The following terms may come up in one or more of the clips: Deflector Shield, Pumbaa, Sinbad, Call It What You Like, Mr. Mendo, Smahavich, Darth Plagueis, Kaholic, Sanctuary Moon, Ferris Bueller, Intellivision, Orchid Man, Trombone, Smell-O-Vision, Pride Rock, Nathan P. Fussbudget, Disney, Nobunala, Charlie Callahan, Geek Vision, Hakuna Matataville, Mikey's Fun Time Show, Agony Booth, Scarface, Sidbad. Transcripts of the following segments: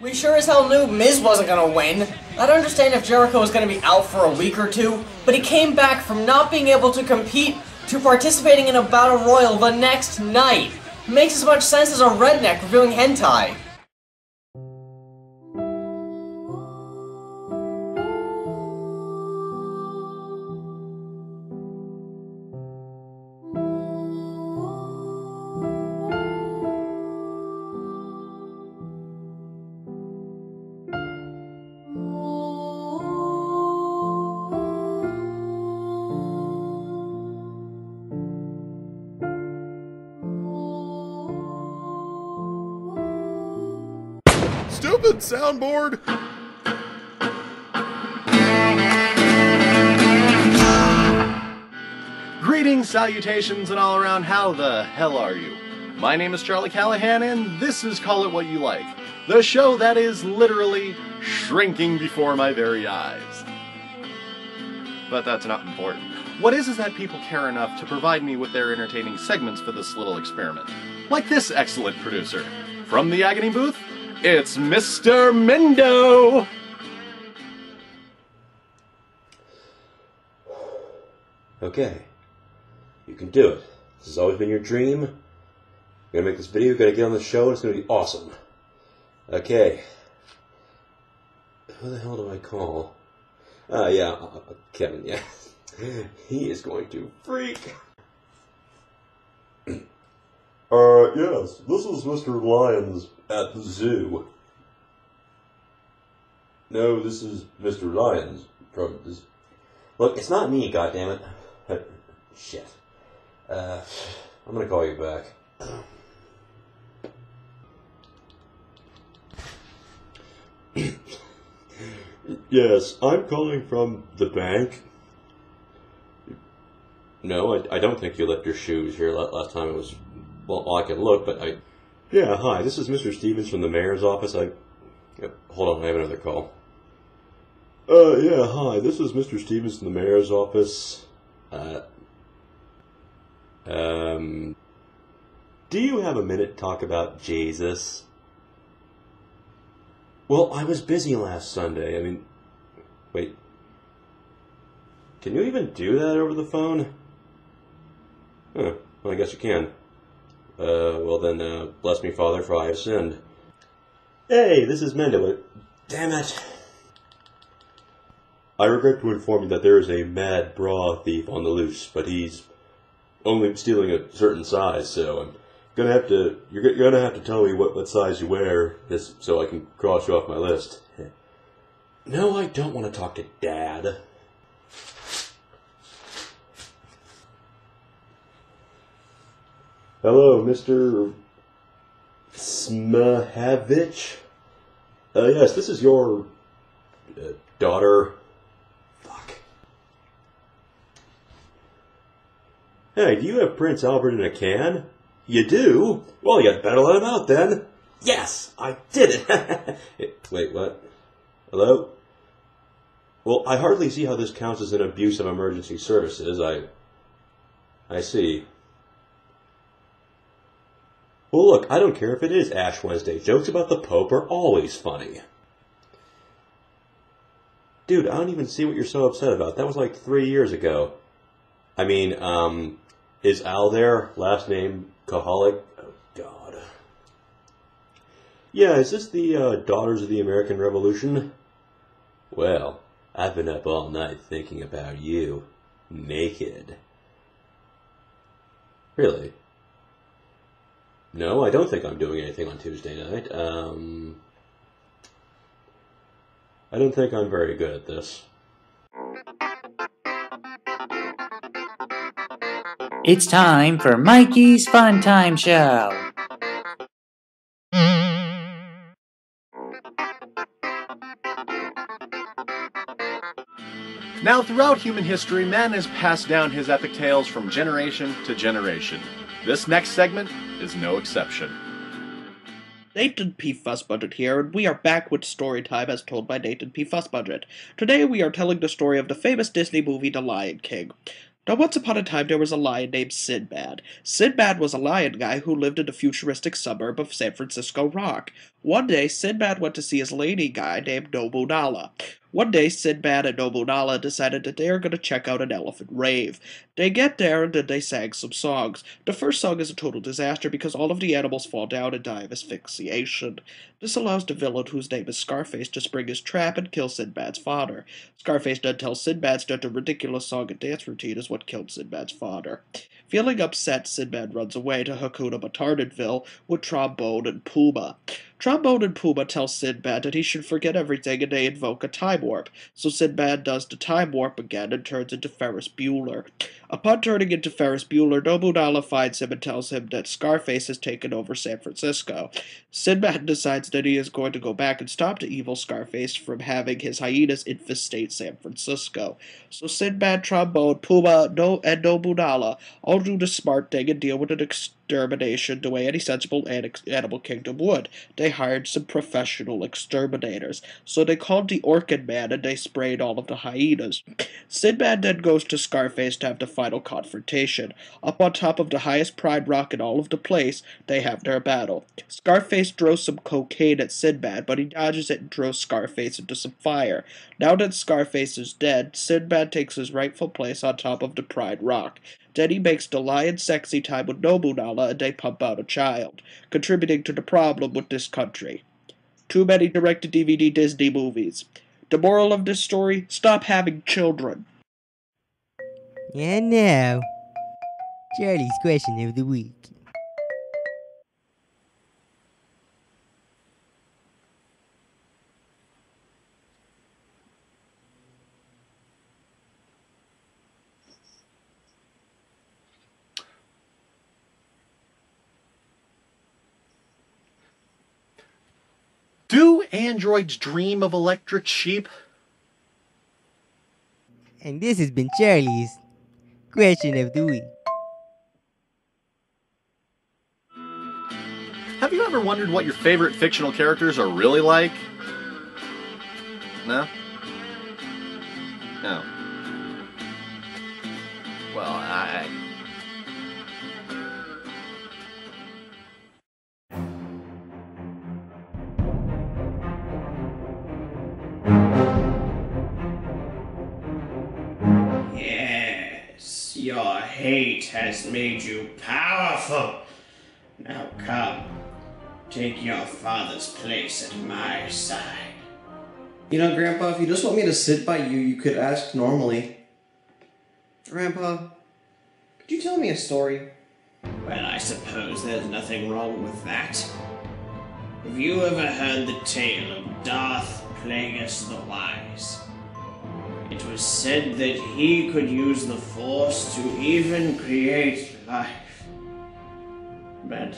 We sure as hell knew Miz wasn't gonna win. I'd understand if Jericho was gonna be out for a week or two, but he came back from not being able to compete to participating in a battle royal the next night. It makes as much sense as a redneck reviewing hentai. Stupid soundboard! Greetings, salutations, and all around, how the hell are you? My name is Charlie Callahan, and this is Call It What You Like, the show that is literally shrinking before my very eyes. But that's not important. What is that people care enough to provide me with their entertaining segments for this little experiment. Like this excellent producer. From the Agony Booth, it's Mr. Mendo! Okay. You can do it. This has always been your dream. You're gonna make this video, you're gonna get on the show, and it's gonna be awesome. Okay. Who the hell do I call? Kevin, yeah. He is going to freak! Yes, this is Mr. Lyons at the zoo. No, this is Mr. Lyons from this. Look, it's not me, goddammit. Shit. I'm gonna call you back. Yes, I'm calling from the bank. No, I don't think you left your shoes here last time. It was... well, I can look, but I... Yeah, hi, this is Mr. Stevens from the mayor's office. Hold on, I have another call. Yeah, hi, this is Mr. Stevens from the mayor's office. Do you have a minute to talk about Jesus? Well, I was busy last Sunday. I mean... Wait. Can you even do that over the phone? Huh, well, I guess you can. Well then, bless me, Father, for I have sinned. Hey, this is Mendo. Damn it. I regret to inform you that there is a mad bra thief on the loose, but he's only stealing a certain size, so I'm gonna have to, you're gonna have to tell me what size you wear, just so I can cross you off my list. No, I don't want to talk to Dad. Hello, Mr. Smahavich? Yes, this is your... daughter. Fuck. Hey, do you have Prince Albert in a can? You do? Well, you'd better let him out, then. Yes, I did it! Wait, what? Hello? Well, I hardly see how this counts as an abuse of emergency services. I see. Well, look, I don't care if it is Ash Wednesday. Jokes about the Pope are always funny. Dude, I don't even see what you're so upset about. That was like 3 years ago. I mean, is Al there? Last name, Kaholic? Oh, God. Yeah, is this the Daughters of the American Revolution? Well, I've been up all night thinking about you. Naked. Really? No, I don't think I'm doing anything on Tuesday night. I don't think I'm very good at this. It's time for Mikey's Fun Time Show. Now, throughout human history, man has passed down his epic tales from generation to generation. This next segment is no exception. Nathan P. Fussbudget here, and we are back with Story Time as told by Nathan P. Fussbudget. Today we are telling the story of the famous Disney movie The Lion King. Now, once upon a time, there was a lion named Sidbad. Sidbad was a lion guy who lived in the futuristic suburb of San Francisco Rock. One day, Sidbad went to see his lady guy named Nobunala. One day, Sidbad and Nobunala decided that they are going to check out an elephant rave. They get there and then they sang some songs. The first song is a total disaster because all of the animals fall down and die of asphyxiation. This allows the villain, whose name is Scarface, to spring his trap and kill Sinbad's father. Scarface then tells Sinbad that the ridiculous song and dance routine is what killed Sinbad's father. Feeling upset, Sinbad runs away to Hakuna Matataville with Trombone and Pumbaa. Trombone and Pumbaa tell Sinbad that he should forget everything and they invoke a time warp, so Sinbad does the time warp again and turns into Ferris Bueller. Upon turning into Ferris Bueller, Nobunala finds him and tells him that Scarface has taken over San Francisco. Sinbad decides that he is going to go back and stop the evil Scarface from having his hyenas infestate San Francisco. So Sinbad, Trombone, Pumbaa, and Nobunala all do the smart thing and deal with an extermination the way any sensible animal kingdom would. They hired some professional exterminators. So they called the Orchid Man and they sprayed all of the hyenas. Sinbad then goes to Scarface to have the final confrontation. Up on top of the highest Pride Rock in all of the place, they have their battle. Scarface throws some cocaine at Sinbad, but he dodges it and throws Scarface into some fire. Now that Scarface is dead, Sinbad takes his rightful place on top of the Pride Rock. Then he makes the lion sexy time with Nobunala and they pump out a child, contributing to the problem with this country. Too many direct-to-DVD Disney movies. The moral of this story, stop having children. And now, Charlie's question of the week. Do androids dream of electric sheep? And this has been Charlie's question of the week. Have you ever wondered what your favorite fictional characters are really like? No? No. Well, Your hate has made you powerful. Now come, take your father's place at my side. You know, Grandpa, if you just want me to sit by you, you could ask normally. Grandpa, could you tell me a story? Well, I suppose there's nothing wrong with that. Have you ever heard the tale of Darth Plagueis the Wise? It was said that he could use the Force to even create life. But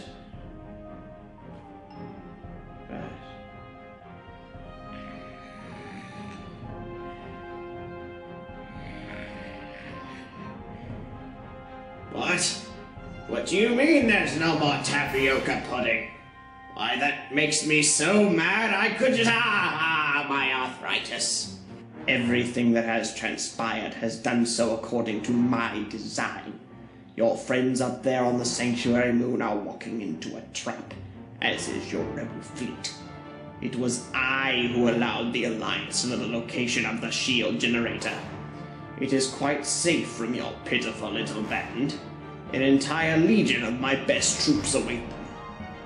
what? What do you mean there's no more tapioca pudding? Why, that makes me so mad I could just... my arthritis. Everything that has transpired has done so according to my design. Your friends up there on the Sanctuary Moon are walking into a trap, as is your rebel fleet. It was I who allowed the Alliance to the location of the shield generator. It is quite safe from your pitiful little band. An entire legion of my best troops await them.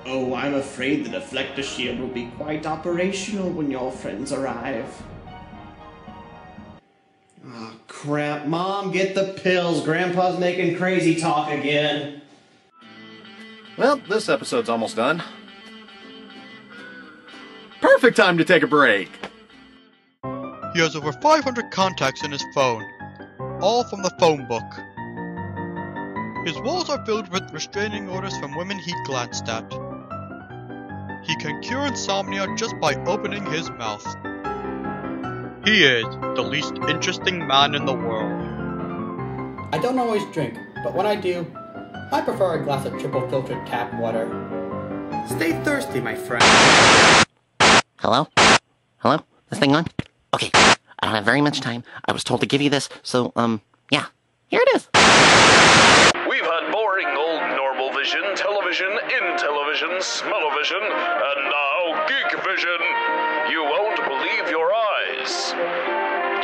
Oh, I'm afraid the Deflector Shield will be quite operational when your friends arrive. Oh, crap. Mom, get the pills. Grandpa's making crazy talk again. Well, this episode's almost done. Perfect time to take a break! He has over 500 contacts in his phone, all from the phone book. His walls are filled with restraining orders from women he glanced at. He can cure insomnia just by opening his mouth. He is the least interesting man in the world. I don't always drink, but when I do, I prefer a glass of triple filtered tap water. Stay thirsty, my friend. Hello? Hello? This thing on? Okay, I don't have very much time. I was told to give you this, so, yeah. Here it is. We've had boring old normal vision television Vision, Intellivision, Smell-O-Vision, and now Geek Vision. You won't believe your eyes.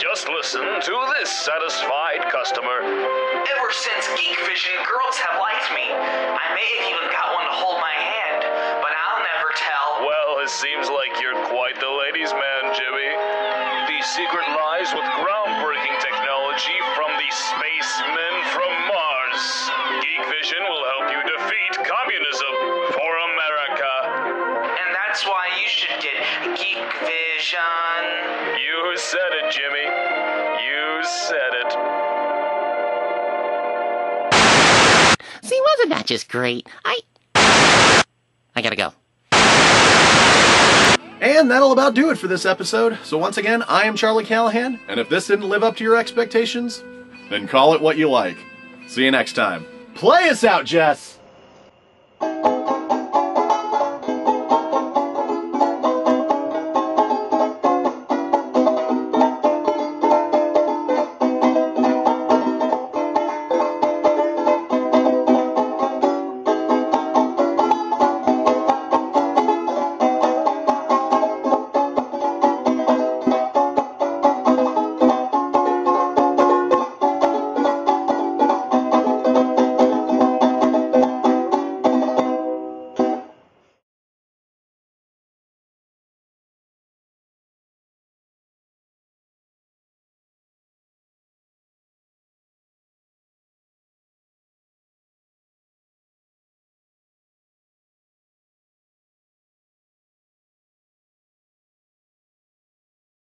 Just listen to this satisfied customer. Ever since Geek Vision, girls have liked me. I may have even got one to hold my hand, but I'll never tell. Well, it seems like you're quite the ladies' man, Jimmy. The secret lies with groundbreaking technology from the spacemen from Mars. Geek Vision will help you defeat communism for America. And that's why you should get Geek Vision. You said it, Jimmy. You said it. See, wasn't that just great? I gotta go. And that'll about do it for this episode. So once again, I am Charlie Callahan, and if this didn't live up to your expectations, then call it what you like. See you next time. Play us out, Jess!